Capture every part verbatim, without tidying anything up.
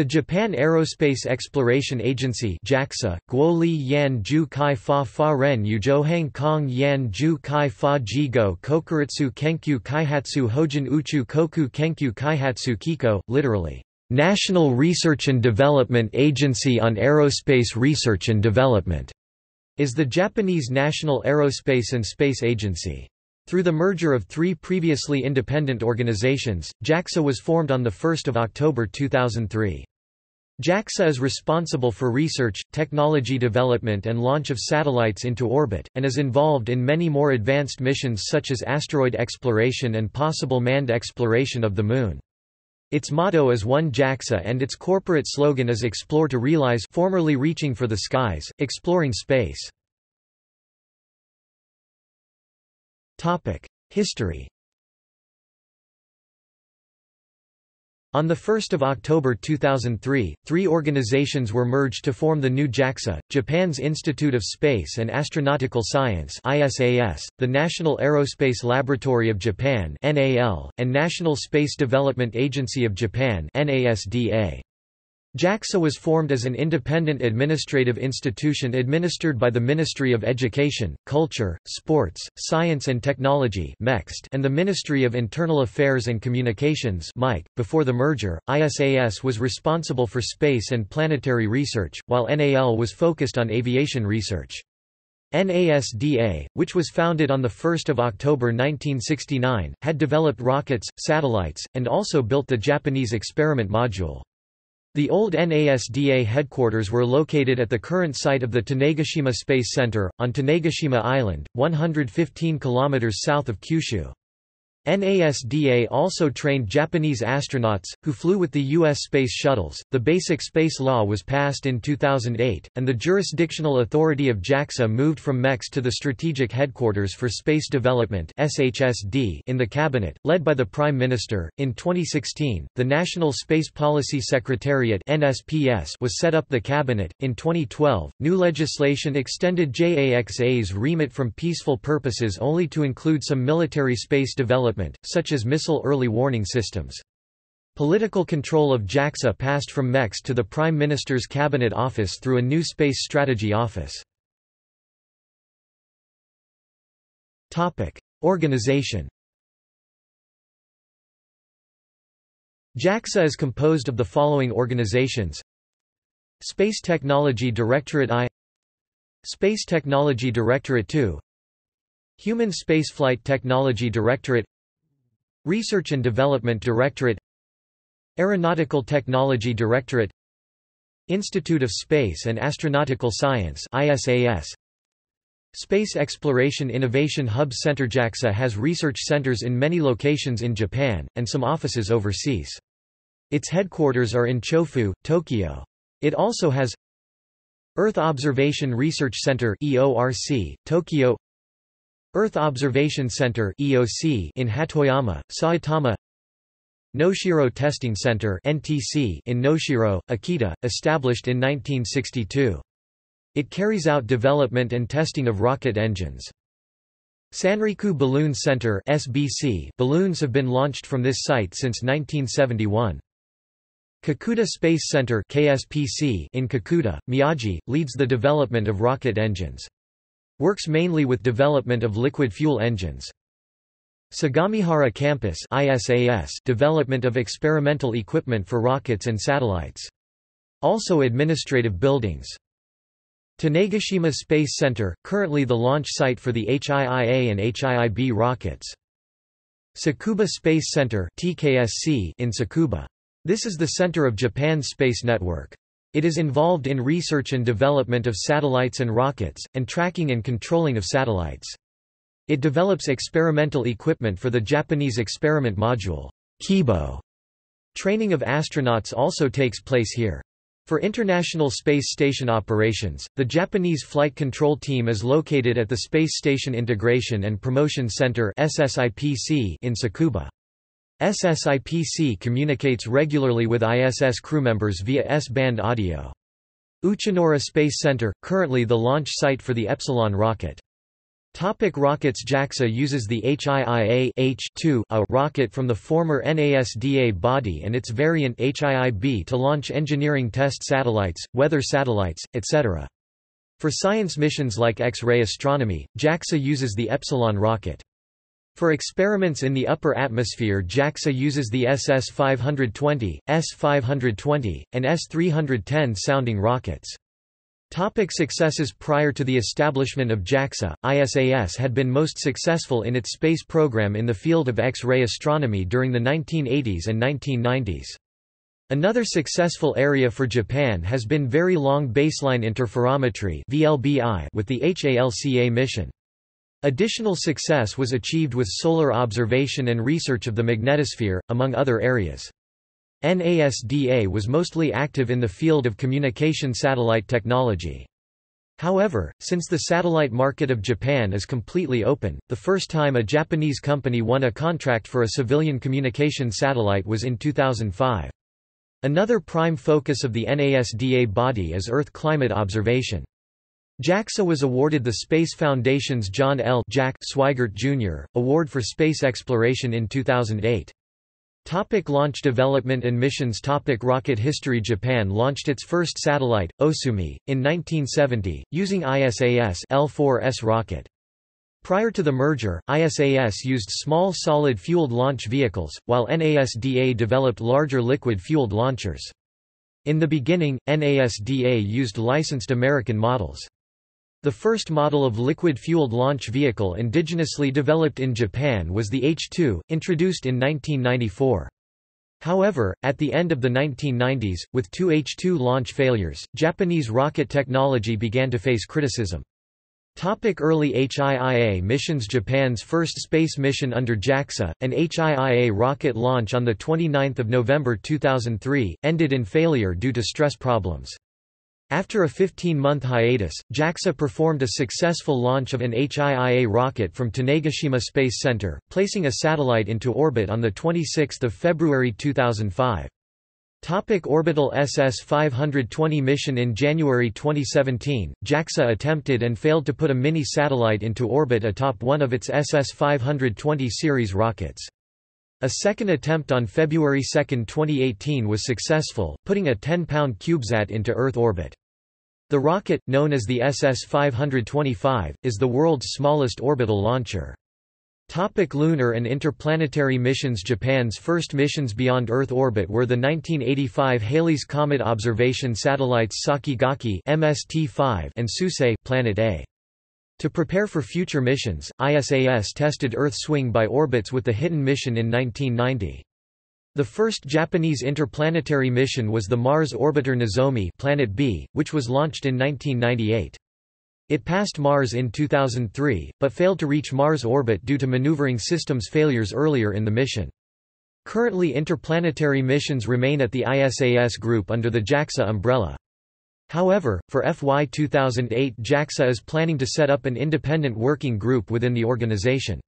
The Japan Aerospace Exploration Agency (JAXA), Guoli Yan Ju Kai Fa Fa Ren Yujo Hang Kong Yan Ju Kai Fa Jigo Kokuritsu Kenkyu Kaihatsu Hojin Uchu Koku Kenkyu Kaihatsu Kiko, literally, National Research and Development Agency on Aerospace Research and Development, is the Japanese National Aerospace and Space Agency. Through the merger of three previously independent organizations, JAXA was formed on the first of October two thousand three. JAXA is responsible for research, technology development and launch of satellites into orbit, and is involved in many more advanced missions such as asteroid exploration and possible manned exploration of the Moon. Its motto is One JAXA and its corporate slogan is Explore to Realize, formerly Reaching for the Skies, Exploring Space. History. On the first of October two thousand three, three organizations were merged to form the new JAXA, Japan's Institute of Space and Astronautical Science (I S A S), the National Aerospace Laboratory of Japan (N A L), and National Space Development Agency of Japan (N A S D A). JAXA was formed as an independent administrative institution administered by the Ministry of Education, Culture, Sports, Science and Technology (M E X T) and the Ministry of Internal Affairs and Communications (M I C). Before the merger, I S A S was responsible for space and planetary research, while N A L was focused on aviation research. N A S D A, which was founded on the first of October nineteen sixty-nine, had developed rockets, satellites, and also built the Japanese experiment module. The old N A S D A headquarters were located at the current site of the Tanegashima Space Center, on Tanegashima Island, one hundred fifteen kilometers south of Kyushu. N A S D A also trained Japanese astronauts, who flew with the U S space shuttles. The Basic Space Law was passed in two thousand eight, and the jurisdictional authority of JAXA moved from M E X T to the Strategic Headquarters for Space Development (S H S D) in the Cabinet, led by the Prime Minister. In twenty sixteen, the National Space Policy Secretariat (N S P S) was set up the Cabinet. In twenty twelve, new legislation extended JAXA's remit from peaceful purposes only to include some military space development, such as missile early warning systems. Political control of JAXA passed from M E X T to the Prime Minister's Cabinet Office through a new Space Strategy Office. Topic: Organization. JAXA is composed of the following organizations: Space Technology Directorate I, Space Technology Directorate two, Human Spaceflight Technology Directorate, Research and Development Directorate, Aeronautical Technology Directorate, Institute of Space and Astronautical Science (I S A S), Space Exploration Innovation Hub Center. JAXA has research centers in many locations in Japan, and some offices overseas. Its headquarters are in Chofu, Tokyo. It also has Earth Observation Research Center (E O R C), Tokyo, Earth Observation Center (E O C) in Hatoyama, Saitama, Noshiro Testing Center (N T C) in Noshiro, Akita, established in nineteen sixty-two. It carries out development and testing of rocket engines. Sanriku Balloon Center (S B C) balloons have been launched from this site since nineteen seventy-one. Kakuta Space Center (K S P C) in Kakuta, Miyagi, leads the development of rocket engines. Works mainly with development of liquid fuel engines. Sagamihara Campus (I S A S), development of experimental equipment for rockets and satellites. Also administrative buildings. Tanegashima Space Center, currently the launch site for the H I I A and H I I B rockets. Tsukuba Space Center (T K S C) in Tsukuba. This is the center of Japan's space network. It is involved in research and development of satellites and rockets, and tracking and controlling of satellites. It develops experimental equipment for the Japanese experiment module, Kibo. Training of astronauts also takes place here. For International Space Station operations, the Japanese Flight Control Team is located at the Space Station Integration and Promotion Center (S S I P C) in Tsukuba. S S I P C communicates regularly with I S S crewmembers via S-band audio. Uchinora Space Center, currently the launch site for the Epsilon rocket. Topic rockets. JAXA uses the H I I A H two A rocket from the former NASDA body and its variant H I I B to launch engineering test satellites, weather satellites, et cetera. For science missions like X-ray astronomy, JAXA uses the Epsilon rocket. For experiments in the upper atmosphere, JAXA uses the S S five twenty, S five twenty, and S three ten sounding rockets. Topic successes. Prior to the establishment of JAXA, I S A S had been most successful in its space program in the field of X-ray astronomy during the nineteen eighties and nineteen nineties. Another successful area for Japan has been very long baseline interferometry (V L B I) with the HALCA mission. Additional success was achieved with solar observation and research of the magnetosphere, among other areas. NASDA was mostly active in the field of communication satellite technology. However, since the satellite market of Japan is completely open, the first time a Japanese company won a contract for a civilian communication satellite was in two thousand five. Another prime focus of the NASDA body is Earth climate observation. JAXA was awarded the Space Foundation's John L. Jack Swigert Junior Award for Space Exploration in two thousand eight. Topic launch development and missions. Topic rocket history. Japan launched its first satellite, Osumi, in nineteen seventy, using I S A S L four S rocket. Prior to the merger, I S A S used small solid-fueled launch vehicles, while NASDA developed larger liquid-fueled launchers. In the beginning, NASDA used licensed American models. The first model of liquid-fueled launch vehicle indigenously developed in Japan was the H two, introduced in nineteen ninety-four. However, at the end of the nineteen nineties, with two H two launch failures, Japanese rocket technology began to face criticism. Topic early H I I A missions. Japan's first space mission under JAXA, an H I I A rocket launch on the twenty-ninth of November two thousand three, ended in failure due to stress problems. After a fifteen month hiatus, JAXA performed a successful launch of an H I I A rocket from Tanegashima Space Center, placing a satellite into orbit on the twenty-sixth of February two thousand five. Topic orbital S S five twenty mission. In January twenty seventeen, JAXA attempted and failed to put a mini-satellite into orbit atop one of its S S five twenty series rockets. A second attempt on February second twenty eighteen was successful, putting a ten pound CubeSat into Earth orbit. The rocket, known as the S S five twenty-five, is the world's smallest orbital launcher. Topic lunar and interplanetary missions. Japan's first missions beyond Earth orbit were the nineteen eighty-five Halley's Comet observation satellites Sakigaki M S T five and Susei Planet A. To prepare for future missions, I S A S tested Earth swing by orbits with the Hidden mission in nineteen ninety. The first Japanese interplanetary mission was the Mars orbiter Nozomi Planet B, which was launched in nineteen ninety-eight. It passed Mars in two thousand three, but failed to reach Mars orbit due to maneuvering systems failures earlier in the mission. Currently, interplanetary missions remain at the I S A S group under the JAXA umbrella. However, for F Y two thousand eight, JAXA is planning to set up an independent working group within the organization.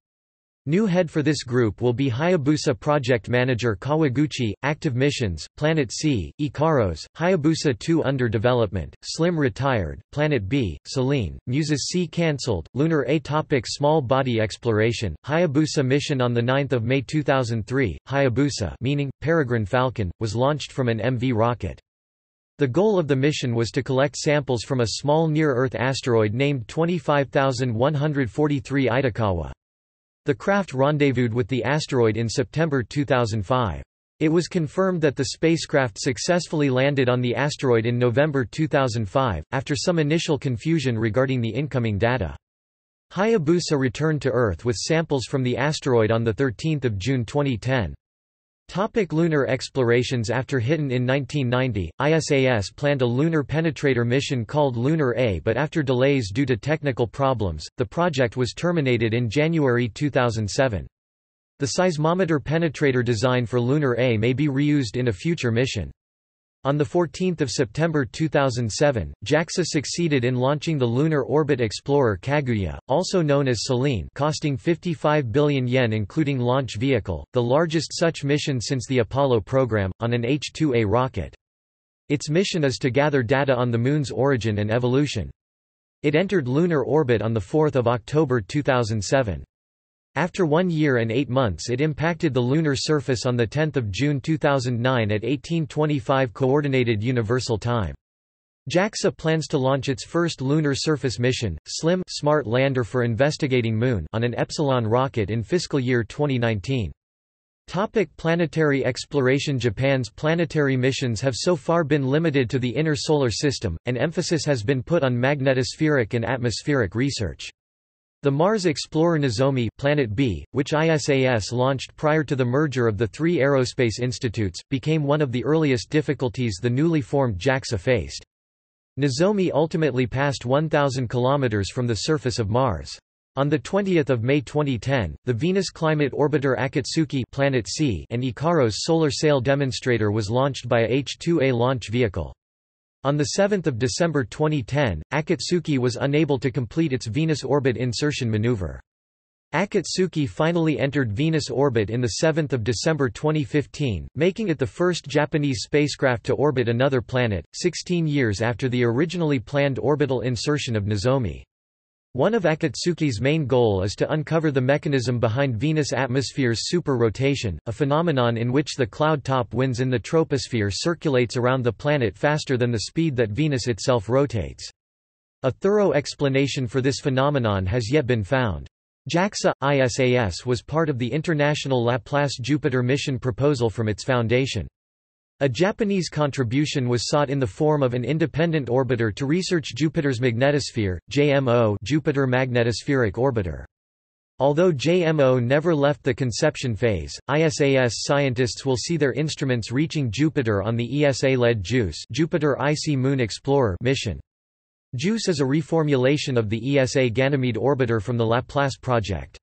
New head for this group will be Hayabusa project manager Kawaguchi. Active missions: Planet C, Ikaros, Hayabusa two under development, SLIM retired, Planet B, SELENE, MUSES C cancelled, Lunar A. Topic small body exploration. Hayabusa mission on the ninth of May two thousand three, Hayabusa, meaning Peregrine Falcon, was launched from an M V rocket. The goal of the mission was to collect samples from a small near-Earth asteroid named twenty-five thousand one hundred forty-three Itokawa. The craft rendezvoused with the asteroid in September two thousand five. It was confirmed that the spacecraft successfully landed on the asteroid in November two thousand five, after some initial confusion regarding the incoming data. Hayabusa returned to Earth with samples from the asteroid on the thirteenth of June twenty ten. Topic lunar explorations. After Hidden in nineteen ninety, I S A S planned a lunar penetrator mission called Lunar A, but after delays due to technical problems, the project was terminated in January two thousand seven. The seismometer penetrator design for Lunar A may be reused in a future mission. On the fourteenth of September two thousand seven, JAXA succeeded in launching the Lunar Orbit Explorer Kaguya, also known as SELENE, costing fifty-five billion yen including launch vehicle, the largest such mission since the Apollo program, on an H two A rocket. Its mission is to gather data on the Moon's origin and evolution. It entered lunar orbit on the fourth of October two thousand seven. After one year and eight months it impacted the lunar surface on the tenth of June two thousand nine at eighteen twenty-five Coordinated Universal Time. JAXA plans to launch its first lunar surface mission, SLIM Smart Lander for Investigating Moon, on an Epsilon rocket in fiscal year twenty nineteen. Topic: planetary exploration. Japan's planetary missions have so far been limited to the inner solar system, and emphasis has been put on magnetospheric and atmospheric research. The Mars explorer Nozomi Planet B, which I S A S launched prior to the merger of the three aerospace institutes, became one of the earliest difficulties the newly formed JAXA faced. Nozomi ultimately passed one thousand kilometers from the surface of Mars. On the twentieth of May twenty ten, the Venus Climate Orbiter Akatsuki Planet C and Ikaros solar sail demonstrator was launched by a H two A launch vehicle. On the seventh of December twenty ten, Akatsuki was unable to complete its Venus orbit insertion maneuver. Akatsuki finally entered Venus orbit in the seventh of December twenty fifteen, making it the first Japanese spacecraft to orbit another planet, sixteen years after the originally planned orbital insertion of Nozomi. One of Akatsuki's main goal is to uncover the mechanism behind Venus atmosphere's super-rotation, a phenomenon in which the cloud top winds in the troposphere circulates around the planet faster than the speed that Venus itself rotates. A thorough explanation for this phenomenon has yet been found. JAXA – I S A S was part of the International Laplace Jupiter mission proposal from its foundation. A Japanese contribution was sought in the form of an independent orbiter to research Jupiter's magnetosphere, J M O Jupiter Magnetospheric Orbiter. Although J M O never left the conception phase, I S A S scientists will see their instruments reaching Jupiter on the E S A-led JUICE Jupiter Icy Moon Explorer mission. JUICE is a reformulation of the E S A Ganymede orbiter from the Laplace project.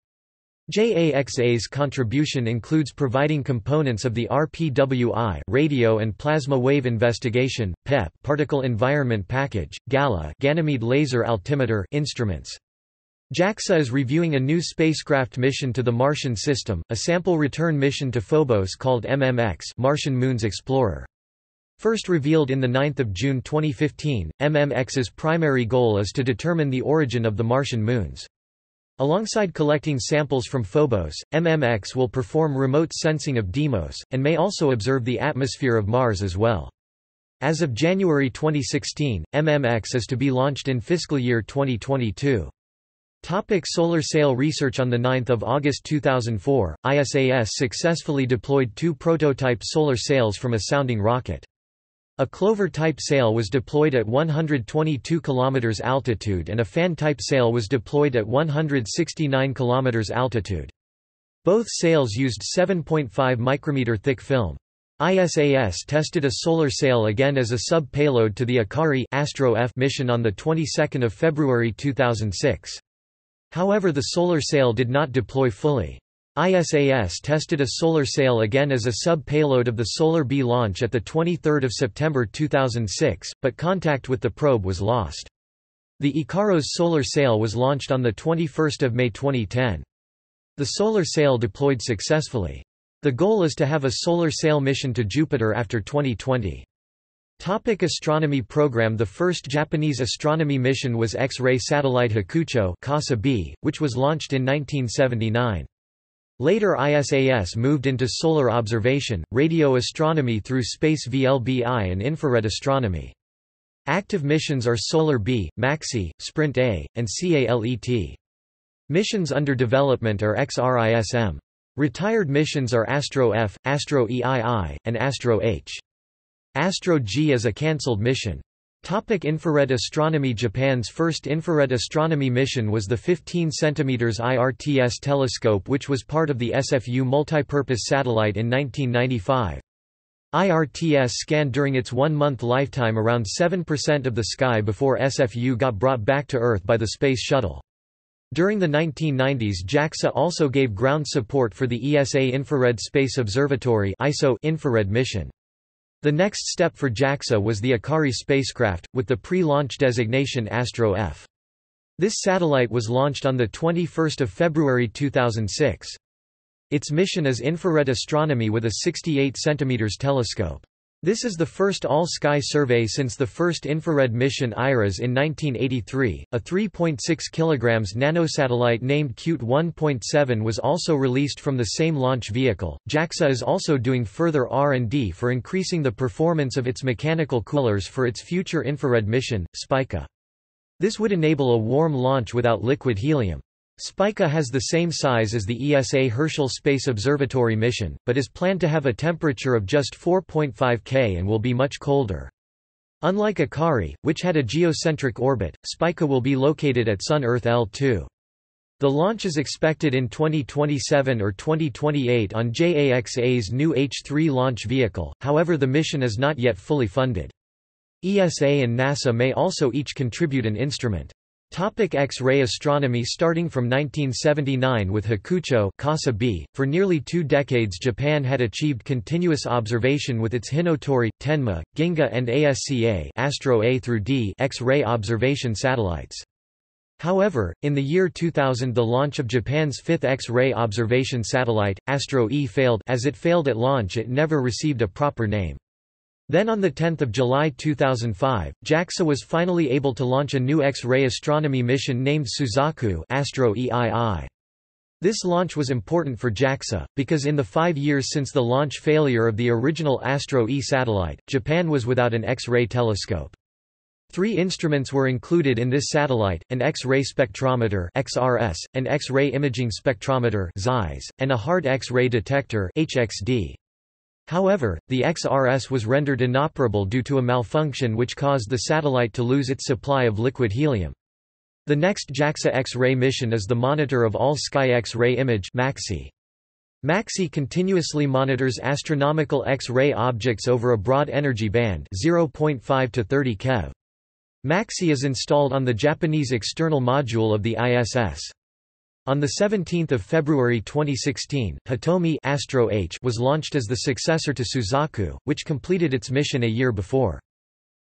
JAXA's contribution includes providing components of the R P W I radio and plasma wave investigation, P E P particle environment package, GALA Ganymede laser altimeter instruments. JAXA is reviewing a new spacecraft mission to the Martian system, a sample return mission to Phobos called M M X Martian Moons Explorer. First revealed in the ninth of June twenty fifteen, M M X's primary goal is to determine the origin of the Martian moons. Alongside collecting samples from Phobos, M M X will perform remote sensing of Deimos, and may also observe the atmosphere of Mars as well. As of January twenty sixteen, M M X is to be launched in fiscal year twenty twenty-two. Topic: solar sail research. On the ninth of August two thousand four, I S A S successfully deployed two prototype solar sails from a sounding rocket. A clover-type sail was deployed at one hundred twenty-two kilometers altitude and a fan-type sail was deployed at one hundred sixty-nine kilometers altitude. Both sails used seven point five micrometer thick film. I S A S tested a solar sail again as a sub-payload to the Akari Astro-F mission on the twenty-second of February two thousand six. However, the solar sail did not deploy fully. I S A S tested a solar sail again as a sub-payload of the Solar B launch at the twenty-third of September two thousand six, but contact with the probe was lost. The Ikaros solar sail was launched on the twenty-first of May twenty ten. The solar sail deployed successfully. The goal is to have a solar sail mission to Jupiter after twenty twenty. Topic: astronomy program. The first Japanese astronomy mission was X-ray satellite Hakucho (K A S A B), which was launched in nineteen seventy-nine. Later I S A S moved into solar observation, radio astronomy through space V L B I and infrared astronomy. Active missions are Solar B, MAXI, Sprint A, and SLENE. Missions under development are X R I S M. Retired missions are Astro F, Astro E I I, and Astro H. Astro G is a cancelled mission. Topic: infrared astronomy. Japan's first infrared astronomy mission was the fifteen centimeter I R T S telescope, which was part of the S F U multipurpose satellite in nineteen ninety-five. I R T S scanned during its one-month lifetime around seven percent of the sky before S F U got brought back to Earth by the Space Shuttle. During the nineteen nineties, JAXA also gave ground support for the E S A Infrared Space Observatory I S O infrared mission. The next step for JAXA was the Akari spacecraft, with the pre-launch designation Astro-F. This satellite was launched on the twenty-first of February two thousand six. Its mission is infrared astronomy with a sixty-eight centimeter telescope. This is the first all-sky survey since the first infrared mission I R A S in nineteen eighty-three. A three point six kilogram nanosatellite named Q T one point seven was also released from the same launch vehicle. JAXA is also doing further R and D for increasing the performance of its mechanical coolers for its future infrared mission, SPICA. This would enable a warm launch without liquid helium. SPICA has the same size as the E S A Herschel Space Observatory mission, but is planned to have a temperature of just four point five Kelvin and will be much colder. Unlike Akari, which had a geocentric orbit, SPICA will be located at Sun-Earth L two. The launch is expected in twenty twenty-seven or twenty twenty-eight on JAXA's new H three launch vehicle, however the mission is not yet fully funded. E S A and NASA may also each contribute an instrument. X-ray astronomy. Starting from nineteen seventy-nine with Hakucho Casa B, for nearly two decades Japan had achieved continuous observation with its Hinotori, Tenma, Ginga and ASCA Astro A through D X-ray observation satellites. However, in the year two thousand the launch of Japan's fifth X-ray observation satellite, Astro E, failed. As it failed at launch it never received a proper name. Then on the tenth of July two thousand five, JAXA was finally able to launch a new X-ray astronomy mission named Suzaku Astro two. This launch was important for JAXA, because in the five years since the launch failure of the original Astro E satellite, Japan was without an X-ray telescope. Three instruments were included in this satellite, an X-ray spectrometer X R S, an X-ray imaging spectrometer Z I S, and a hard X-ray detector H X D. However, the X R S was rendered inoperable due to a malfunction which caused the satellite to lose its supply of liquid helium. The next JAXA X-ray mission is the Monitor of All-Sky X-ray Image MAXI. MAXI continuously monitors astronomical X-ray objects over a broad energy band zero point five to thirty Kelvin. MAXI is installed on the Japanese external module of the I S S. On the seventeenth of February twenty sixteen, Hitomi Astro H was launched as the successor to Suzaku, which completed its mission a year before.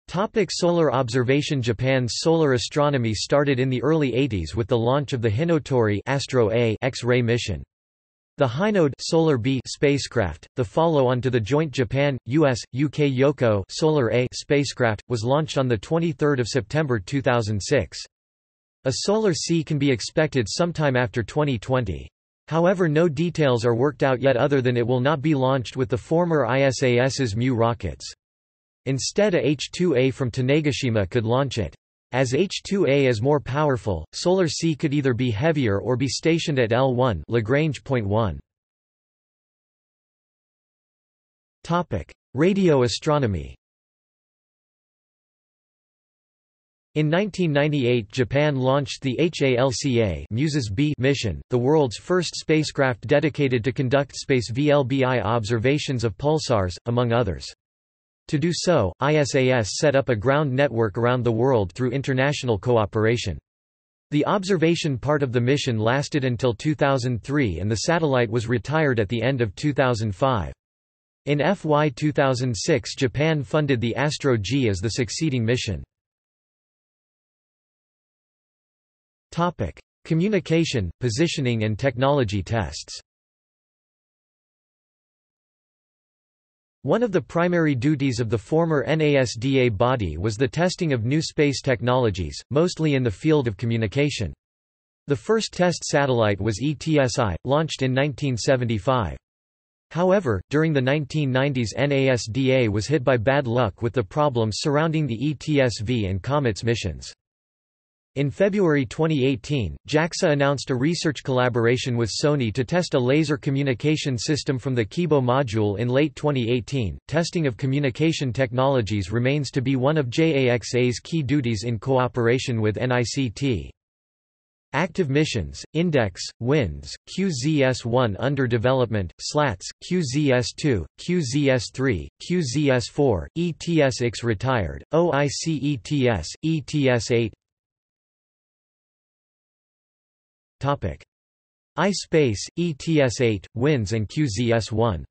Topic: Solar observation. Japan's solar astronomy started in the early eighties with the launch of the Hinotori Astro A X-ray mission. The Hinode Solar B spacecraft, the follow-on to the joint Japan U S U K Yoko Solar A spacecraft, was launched on the twenty-third of September two thousand six. A solar C can be expected sometime after twenty twenty. However, no details are worked out yet other than it will not be launched with the former ISAS's M U rockets. Instead, a H two A from Tanegashima could launch it. As H two A is more powerful, solar C could either be heavier or be stationed at L one Lagrange point one. Topic: Radio astronomy. In nineteen ninety-eight Japan launched the HALCA Muses B mission, the world's first spacecraft dedicated to conduct space V L B I observations of pulsars, among others. To do so, I S A S set up a ground network around the world through international cooperation. The observation part of the mission lasted until two thousand three and the satellite was retired at the end of two thousand five. In F Y two thousand six Japan funded the Astro G as the succeeding mission. Topic: Communication, positioning and technology tests. One of the primary duties of the former NASDA body was the testing of new space technologies, mostly in the field of communication. The first test satellite was E T S I, launched in nineteen seventy-five. However, during the nineteen nineties NASDA was hit by bad luck with the problems surrounding the E T S V and COMET's missions. In February twenty eighteen, JAXA announced a research collaboration with Sony to test a laser communication system from the Kibo module in late twenty eighteen. Testing of communication technologies remains to be one of JAXA's key duties in cooperation with N I C T. Active missions: Index, WINS, Q Z S one under development, SLATS, Q Z S two, Q Z S three, Q Z S four, E T S X retired, O I C E T S, E T S eight. iSpace, E T S eight, WINS and Q Z S one.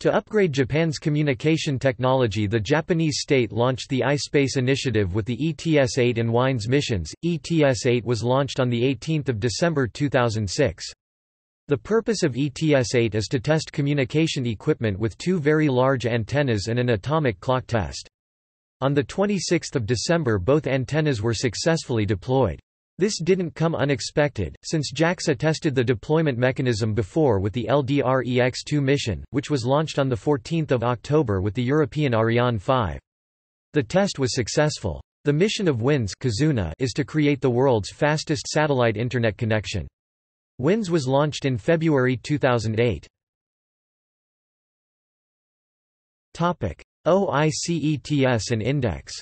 To upgrade Japan's communication technology, the Japanese state launched the iSpace initiative with the E T S eight and WINS missions. E T S eight was launched on the eighteenth of December two thousand six. The purpose of E T S eight is to test communication equipment with two very large antennas and an atomic clock test. On the twenty-sixth of December both antennas were successfully deployed. This didn't come unexpected, since JAXA tested the deployment mechanism before with the L D R E X two mission, which was launched on the fourteenth of October with the European Ariane five. The test was successful. The mission of WINS is to create the world's fastest satellite internet connection. WINS was launched in February two thousand eight. O I C E T S and Index.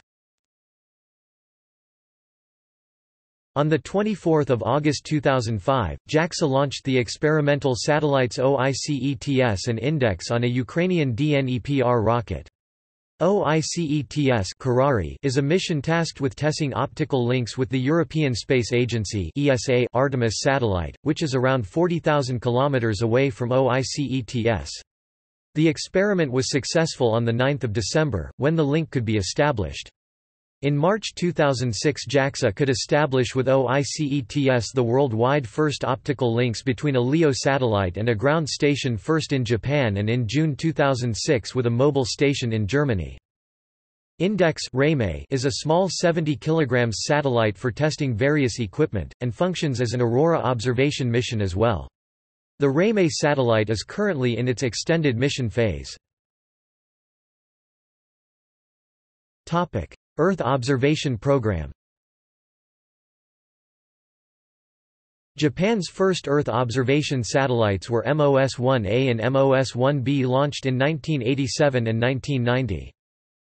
On the twenty-fourth of August two thousand five, JAXA launched the experimental satellites O I C E T S and Index on a Ukrainian D N E P R rocket. O I C E T S is a mission tasked with testing optical links with the European Space Agency E S A Artemis satellite, which is around forty thousand kilometers away from O I C E T S. The experiment was successful on the ninth of December, when the link could be established. In March two thousand six, JAXA could establish with O I C E T S the worldwide first optical links between a LEO satellite and a ground station, first in Japan and in June two thousand six with a mobile station in Germany. INDEX is a small seventy kilogram satellite for testing various equipment, and functions as an Aurora observation mission as well. The REIME satellite is currently in its extended mission phase. Earth Observation Program. Japan's first Earth observation satellites were M O S one A and M O S one B, launched in nineteen eighty-seven and nineteen ninety.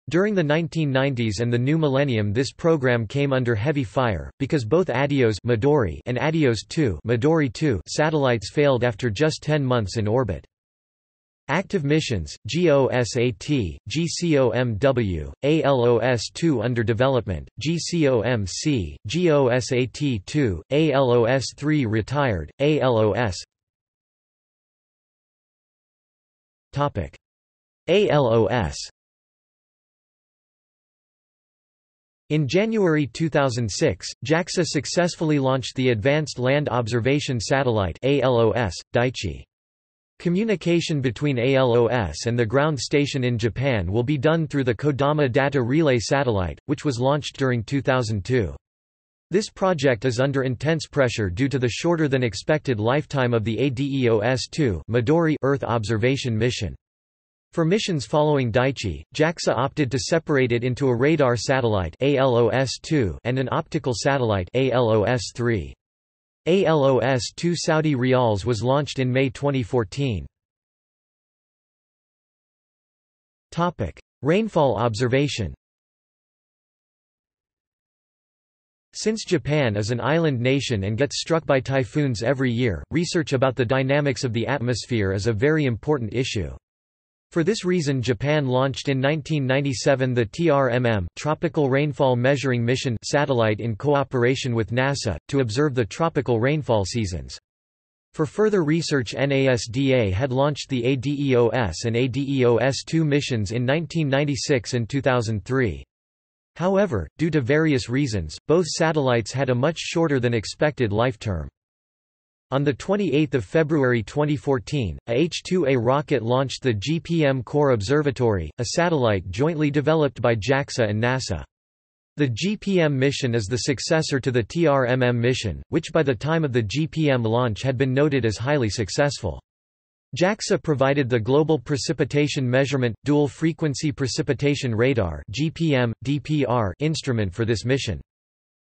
During the nineteen nineties and the new millennium this program came under heavy fire, because both ADIOS Midori and ADIOS two Midori two satellites failed after just ten months in orbit. Active missions, GOSAT, GCOMW, ALOS two under development, GCOMC, GOSAT two, ALOS three retired, ALOS. Topic. ALOS. In January two thousand six, JAXA successfully launched the Advanced Land Observation Satellite ALOS, Daiichi. Communication between ALOS and the ground station in Japan will be done through the Kodama Data Relay satellite, which was launched during two thousand two. This project is under intense pressure due to the shorter-than-expected lifetime of the ADEOS two Midori Earth observation mission. For missions following Daiichi, JAXA opted to separate it into a radar satellite ALOS two and an optical satellite ALOS three. ALOS two Saudi Riyals was launched in May twenty fourteen. Topic: Rainfall observation. Since Japan is an island nation and gets struck by typhoons every year, research about the dynamics of the atmosphere is a very important issue. For this reason, Japan launched in nineteen ninety-seven the T R M M Tropical Rainfall Measuring Mission satellite in cooperation with NASA, to observe the tropical rainfall seasons. For further research, NASDA had launched the ADEOS and ADEOS two missions in nineteen ninety-six and two thousand three. However, due to various reasons, both satellites had a much shorter than expected life term. On the twenty-eighth of February twenty fourteen, a H two A rocket launched the G P M Core Observatory, a satellite jointly developed by JAXA and NASA. The G P M mission is the successor to the T R M M mission, which by the time of the G P M launch had been noted as highly successful. JAXA provided the Global Precipitation Measurement – Dual Frequency Precipitation Radar (G P M D P R) instrument for this mission.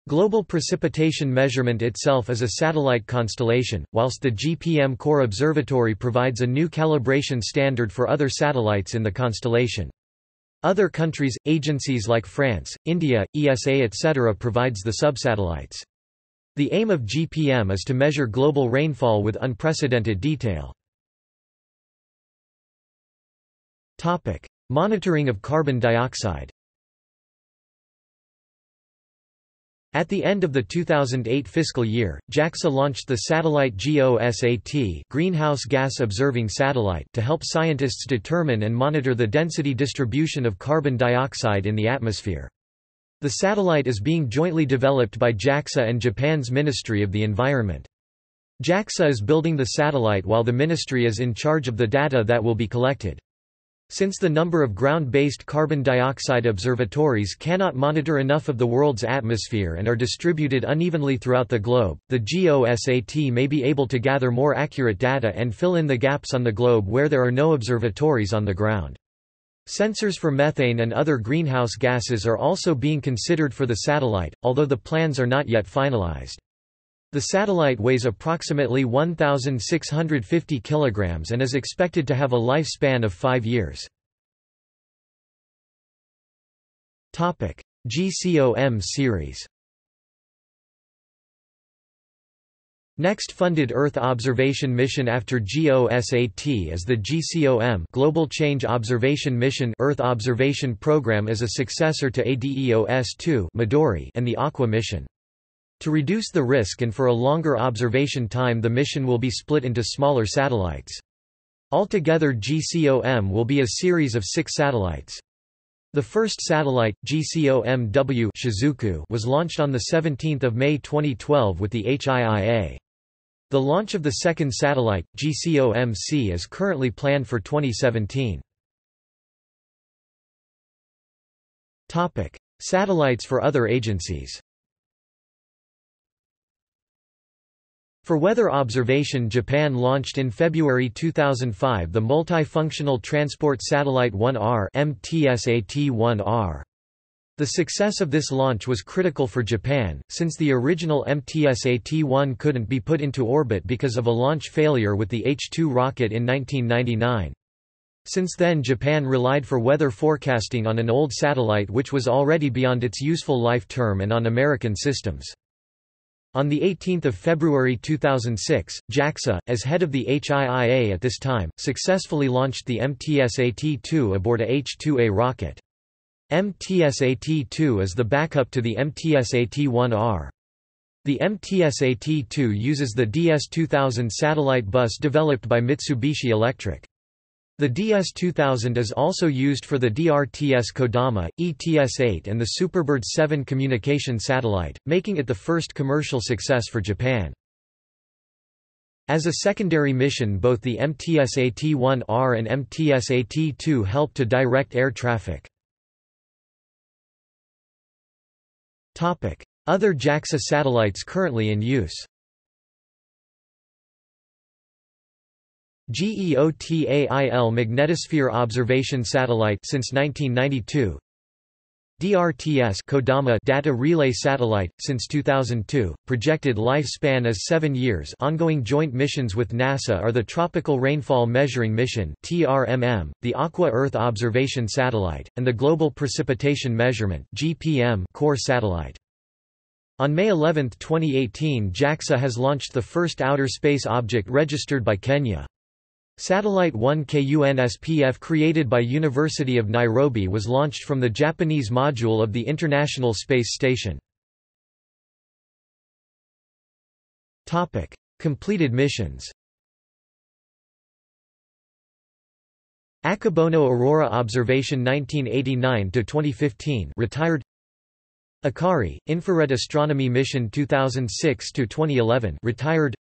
Global precipitation measurement itself is a satellite constellation, whilst the G P M Core Observatory provides a new calibration standard for other satellites in the constellation. Other countries, agencies like France, India, E S A et cetera provides the subsatellites. The aim of G P M is to measure global rainfall with unprecedented detail. Topic: Monitoring of carbon dioxide. At the end of the two thousand eight fiscal year, JAXA launched the satellite GOSAT Greenhouse Gas Observing Satellite to help scientists determine and monitor the density distribution of carbon dioxide in the atmosphere. The satellite is being jointly developed by JAXA and Japan's Ministry of the Environment. JAXA is building the satellite while the ministry is in charge of the data that will be collected. Since the number of ground-based carbon dioxide observatories cannot monitor enough of the world's atmosphere and are distributed unevenly throughout the globe, the GOSAT may be able to gather more accurate data and fill in the gaps on the globe where there are no observatories on the ground. Sensors for methane and other greenhouse gases are also being considered for the satellite, although the plans are not yet finalized. The satellite weighs approximately one thousand six hundred fifty kilograms and is expected to have a lifespan of five years. Topic: G COM series. Next funded Earth observation mission after GOSAT is the G COM Global Change Observation Mission. Earth observation program is a successor to ADEOS two Midori and the Aqua mission. To reduce the risk and for a longer observation time, the mission will be split into smaller satellites. Altogether, G COM will be a series of six satellites. The first satellite, G COM W Shizuku, was launched on the seventeenth of May twenty twelve with the H I I A. The launch of the second satellite, G COM C, is currently planned for twenty seventeen. Topic: Satellites for other agencies. For weather observation, Japan launched in February two thousand five the Multifunctional Transport Satellite one R M T S A T one R. The success of this launch was critical for Japan, since the original M T S A T one couldn't be put into orbit because of a launch failure with the H two rocket in nineteen ninety-nine. Since then, Japan relied for weather forecasting on an old satellite which was already beyond its useful life term and on American systems. On the eighteenth of February two thousand six, JAXA, as head of the H I I A at this time, successfully launched the M T S A T two aboard a H two A rocket. M T S A T two is the backup to the M T S A T one R. The M T S A T two uses the D S two thousand satellite bus developed by Mitsubishi Electric. The D S two thousand is also used for the D R T S Kodama, E T S eight and the Superbird seven communication satellite, making it the first commercial success for Japan. As a secondary mission, both the M T S A T one R and M T S A T two help to direct air traffic. Other JAXA satellites currently in use: GEOTAIL Magnetosphere Observation Satellite since nineteen ninety-two, D R T S Kodama Data Relay Satellite since two thousand two. Projected lifespan is seven years. Ongoing joint missions with NASA are the Tropical Rainfall Measuring Mission T R M M, the Aqua Earth Observation Satellite, and the Global Precipitation Measurement G P M core satellite. On May eleventh twenty eighteen, JAXA has launched the first outer space object registered by Kenya. Satellite one K U N S P F, created by University of Nairobi, was launched from the Japanese module of the International Space Station. Topic: Completed missions. Akabono Aurora Observation nineteen eighty-nine to twenty fifteen, retired. Akari Infrared Astronomy Mission two thousand six to twenty eleven, retired.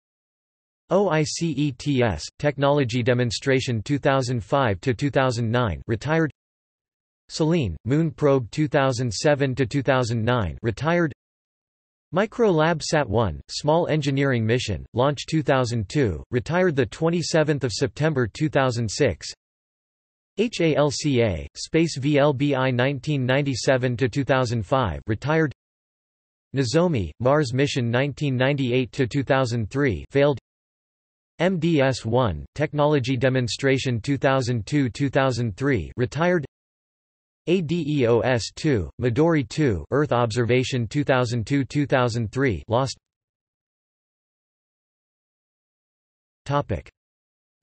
O I C E T S Technology Demonstration two thousand five to two thousand nine, retired. SELENE Moon Probe two thousand seven to two thousand nine, retired. Microlab Sat one Small Engineering Mission, launch two thousand two, retired the twenty-seventh of September two thousand six. HALCA Space V L B I nineteen ninety-seven to two thousand five, retired. Nozomi Mars Mission nineteen ninety-eight to two thousand three, failed. M D S one Technology Demonstration two thousand two to two thousand three, retired. ADEOS two Midori two Earth Observation two thousand two to two thousand three, lost. Topic: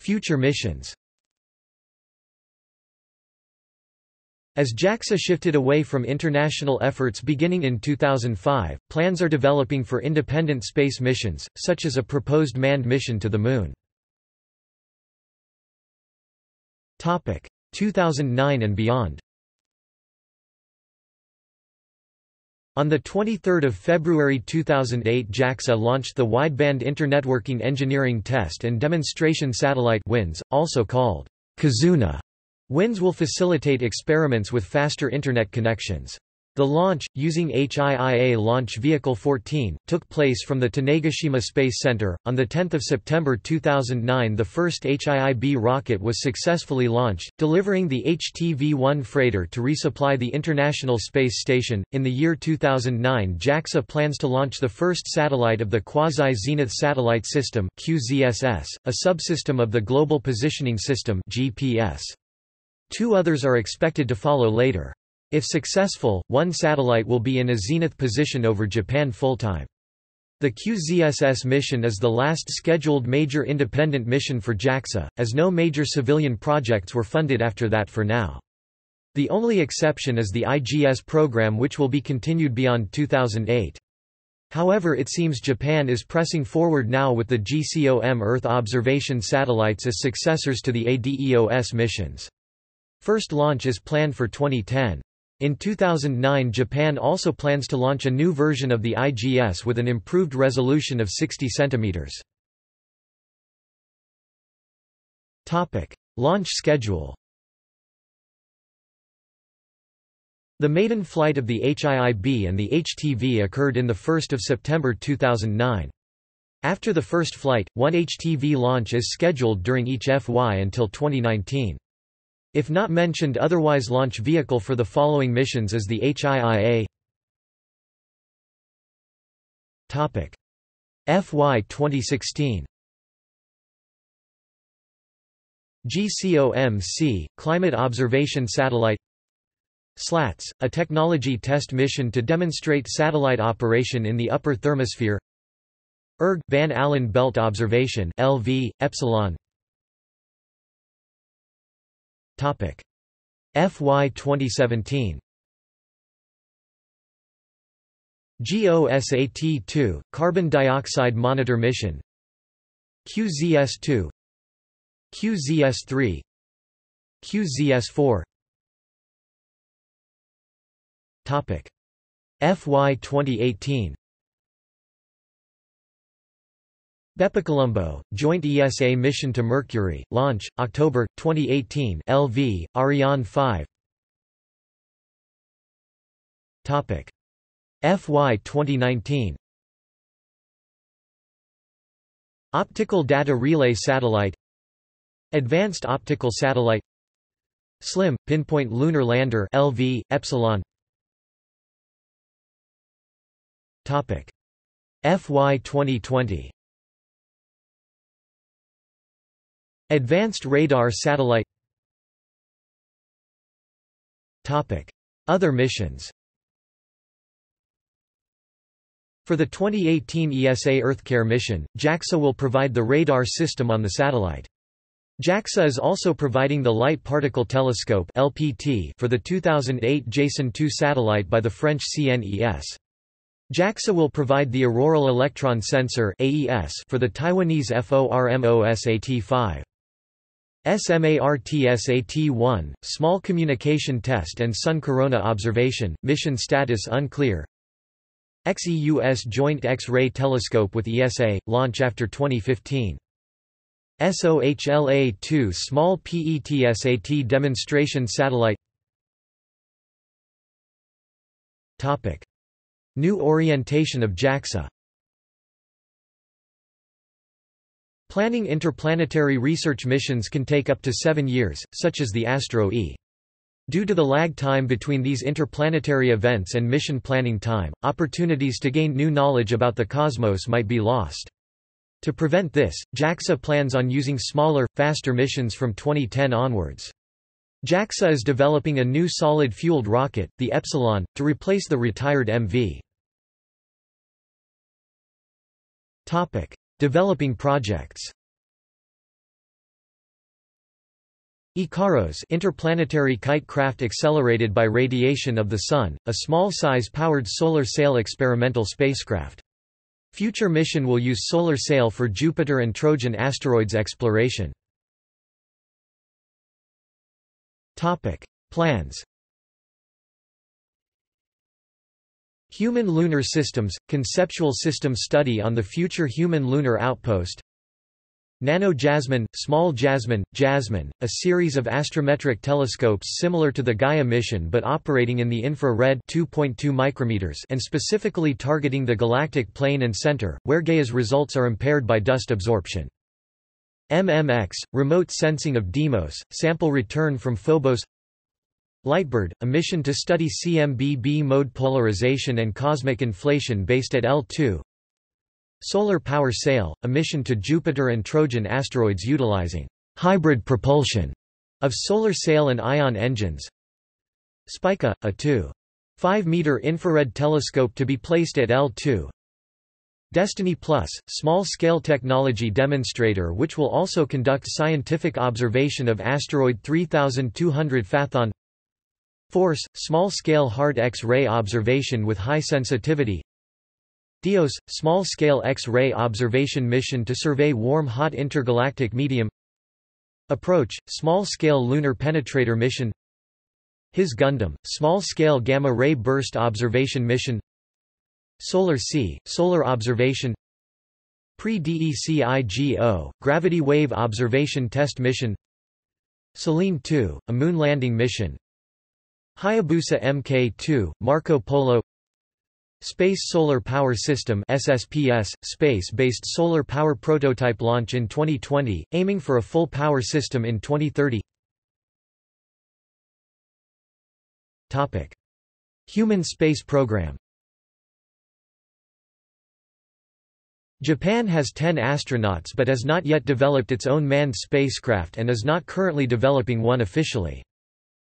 Future missions. As JAXA shifted away from international efforts beginning in two thousand five, plans are developing for independent space missions, such as a proposed manned mission to the Moon. Topic: two thousand nine and beyond. On the twenty-third of February two thousand eight, JAXA launched the Wideband Internetworking Engineering Test and Demonstration Satellite WINS, also called Kazuna. WINS will facilitate experiments with faster internet connections. The launch, using H I I A Launch Vehicle fourteen, took place from the Tanegashima Space Center. On the tenth of September two thousand nine, the first H I I B rocket was successfully launched, delivering the H T V one freighter to resupply the International Space Station. In the year two thousand nine, JAXA plans to launch the first satellite of the Quasi-Zenith Satellite System (Q Z S S), a subsystem of the Global Positioning System (G P S). Two others are expected to follow later. If successful, one satellite will be in a zenith position over Japan full-time. The Q Z S S mission is the last scheduled major independent mission for JAXA, as no major civilian projects were funded after that for now. The only exception is the I G S program, which will be continued beyond two thousand eight. However, it seems Japan is pressing forward now with the G C O M Earth observation satellites as successors to the A D E O S missions. First launch is planned for twenty ten. In two thousand nine, Japan also plans to launch a new version of the I G S with an improved resolution of sixty centimeters. Topic: Launch schedule. The maiden flight of the H I I B and the H T V occurred in the first of September two thousand nine. After the first flight, one H T V launch is scheduled during each F Y until twenty nineteen. If not mentioned otherwise, launch vehicle for the following missions is the H I I A. Topic: F Y twenty sixteen. G C O M C Climate Observation Satellite. SLATS, a technology test mission to demonstrate satellite operation in the upper thermosphere. E R G Van Allen Belt Observation L V Epsilon. Topic: F Y twenty seventeen. GOSAT two Carbon Dioxide Monitor Mission. Q Z S two, Q Z S three, Q Z S four. Topic: F Y twenty eighteen. BepiColombo, Joint E S A Mission to Mercury, launch, October twenty eighteen, L V, Ariane five. Topic: F Y twenty nineteen. Optical Data Relay Satellite. Advanced Optical Satellite. SLIM, Pinpoint Lunar Lander L V, Epsilon. Topic: F Y twenty twenty. Advanced Radar Satellite. Other missions. For the twenty eighteen E S A EarthCare mission, JAXA will provide the radar system on the satellite. JAXA is also providing the Light Particle Telescope (L P T) for the two thousand eight JASON two satellite by the French C N E S. JAXA will provide the Auroral Electron Sensor (A E S) for the Taiwanese FORMOSAT five. SMARTSAT one, Small Communication Test and Sun Corona Observation, mission status unclear. X E U S Joint X-ray Telescope with E S A, launch after twenty fifteen. SOHLA two Small PETSAT Demonstration Satellite. Topic: New orientation of JAXA. Planning interplanetary research missions can take up to seven years, such as the ASTRO E. Due to the lag time between these interplanetary events and mission planning time, opportunities to gain new knowledge about the cosmos might be lost. To prevent this, JAXA plans on using smaller, faster missions from twenty ten onwards. JAXA is developing a new solid-fueled rocket, the Epsilon, to replace the retired M V. Developing projects. Ikaros, interplanetary kite craft accelerated by radiation of the Sun, a small-size powered solar sail experimental spacecraft. Future mission will use solar sail for Jupiter and Trojan asteroids exploration. Topic: Plans. Human Lunar Systems – Conceptual System Study on the Future Human Lunar Outpost. Nano Jasmine – Small Jasmine, Jasmine, a series of astrometric telescopes similar to the Gaia mission but operating in the infrared two point two micrometers and specifically targeting the galactic plane and center, where Gaia's results are impaired by dust absorption. M M X – Remote Sensing of Deimos – Sample Return from Phobos. Lightbird, a mission to study C M B B mode polarization and cosmic inflation based at L two. Solar Power Sail, a mission to Jupiter and Trojan asteroids utilizing hybrid propulsion of solar sail and ion engines. SPICA, a two point five meter infrared telescope to be placed at L two. Destiny Plus, small-scale technology demonstrator which will also conduct scientific observation of asteroid three thousand two hundred Phathon. Force, small-scale hard X-ray observation with high sensitivity. D I O S, small-scale X-ray observation mission to survey warm hot intergalactic medium. Approach, small-scale lunar penetrator mission. H I I S Gundam, small-scale gamma-ray burst observation mission. Solar Sea, solar observation. Pre-DECIGO, gravity wave observation test mission. SELENE two, a moon landing mission. Hayabusa M K two, Marco Polo. Space Solar Power System S S P S, space-based solar power prototype launch in twenty twenty, aiming for a full power system in twenty thirty. Topic: Human Space Program. Japan has ten astronauts but has not yet developed its own manned spacecraft and is not currently developing one officially.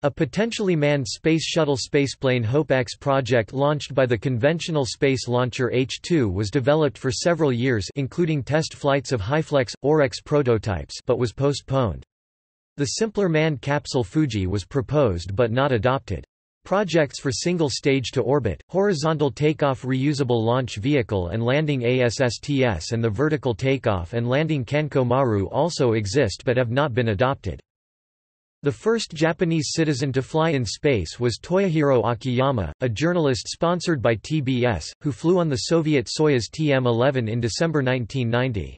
A potentially manned space shuttle spaceplane Hope X project launched by the conventional space launcher H two was developed for several years including test flights of HyFlex, Oryx prototypes but was postponed. The simpler manned capsule Fuji was proposed but not adopted. Projects for single stage to orbit, horizontal takeoff reusable launch vehicle and landing ISSTS and the vertical takeoff and landing Kanko Maru also exist but have not been adopted. The first Japanese citizen to fly in space was Toyohiro Akiyama, a journalist sponsored by T B S, who flew on the Soviet Soyuz T M eleven in December nineteen ninety.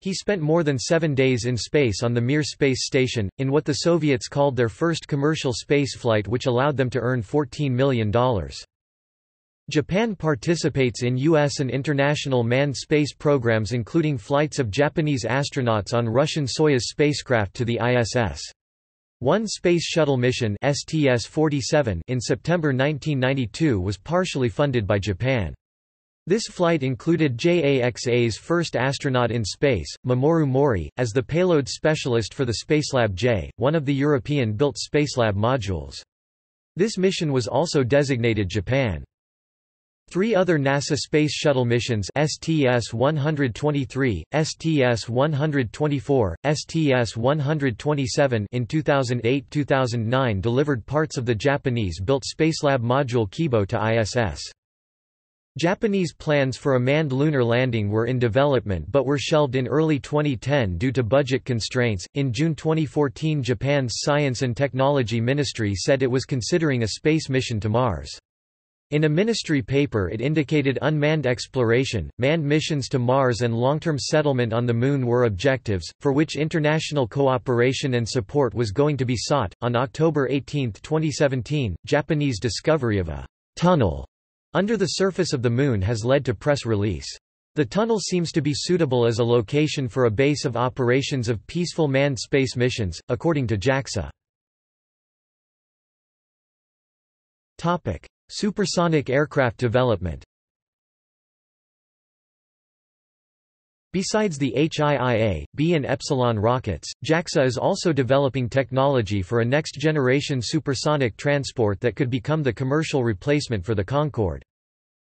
He spent more than seven days in space on the Mir space station, in what the Soviets called their first commercial spaceflight, which allowed them to earn fourteen million dollars. Japan participates in U S and international manned space programs including flights of Japanese astronauts on Russian Soyuz spacecraft to the I S S. One Space Shuttle mission S T S forty-seven in September nineteen ninety-two was partially funded by Japan. This flight included JAXA's first astronaut in space, Mamoru Mori, as the payload specialist for the Spacelab J, one of the European-built Spacelab modules. This mission was also designated Japan. Three other NASA Space Shuttle missions S T S one twenty-three, S T S one twenty-four, S T S one twenty-seven in two thousand eight to two thousand nine delivered parts of the Japanese-built Spacelab module Kibo to I S S. Japanese plans for a manned lunar landing were in development but were shelved in early twenty ten due to budget constraints. In June twenty fourteen, Japan's Science and Technology Ministry said it was considering a space mission to Mars. In a ministry paper it indicated unmanned exploration, manned missions to Mars and long-term settlement on the Moon were objectives, for which international cooperation and support was going to be sought. On October eighteenth twenty seventeen, Japanese discovery of a tunnel under the surface of the Moon has led to press release. The tunnel seems to be suitable as a location for a base of operations of peaceful manned space missions, according to JAXA. Supersonic aircraft development. Besides the H I I A, B and Epsilon rockets, JAXA is also developing technology for a next-generation supersonic transport that could become the commercial replacement for the Concorde.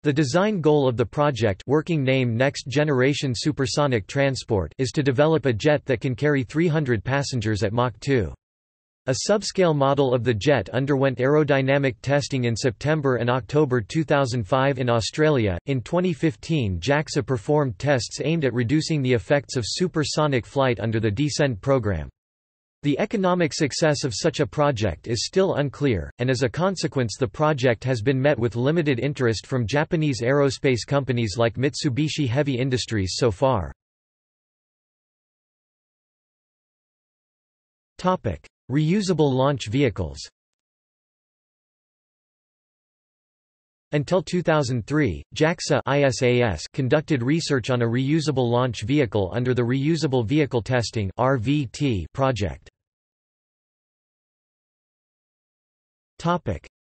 The design goal of the project, working name Next Generation Supersonic Transport, is to develop a jet that can carry three hundred passengers at Mach two. A subscale model of the jet underwent aerodynamic testing in September and October two thousand five in Australia. In twenty fifteen, JAXA performed tests aimed at reducing the effects of supersonic flight under the descent program. The economic success of such a project is still unclear, and as a consequence the project has been met with limited interest from Japanese aerospace companies like Mitsubishi Heavy Industries so far. Topic: Reusable launch vehicles. Until two thousand three, JAXA conducted research on a reusable launch vehicle under the Reusable Vehicle Testing project.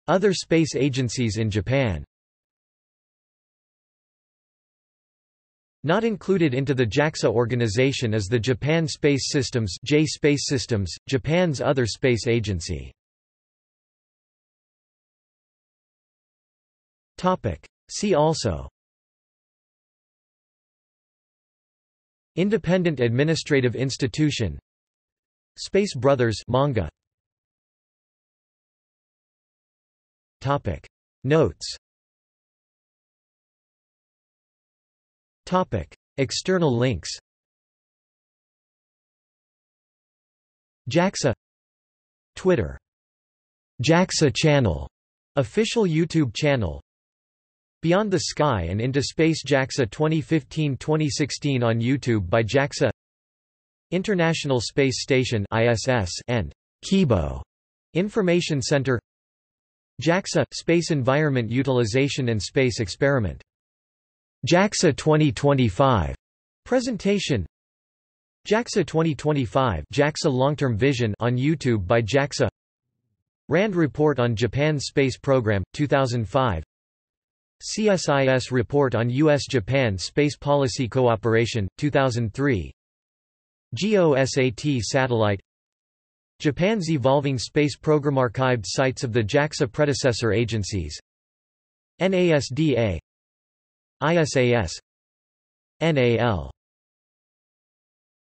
Other space agencies in Japan. Not included into the JAXA organization is the Japan Space Systems (J Space Systems), Japan's other space agency. See also: Independent Administrative Institution, Space Brothers manga. Notes. External links. JAXA Twitter. JAXA Channel. Official YouTube channel. Beyond the Sky and Into Space JAXA twenty fifteen to twenty sixteen on YouTube by JAXA. International Space Station I S S and Kibo Information Center. JAXA – Space Environment Utilization and Space Experiment. JAXA twenty twenty-five presentation. JAXA twenty twenty-five JAXA Long-Term Vision on YouTube by JAXA. RAND Report on Japan's Space Program, two thousand five. C S I S Report on U S-Japan Space Policy Cooperation, two thousand three. GOSAT Satellite. Japan's Evolving Space Program. Archived sites of the JAXA predecessor agencies. NASDA, ISAS, NAL.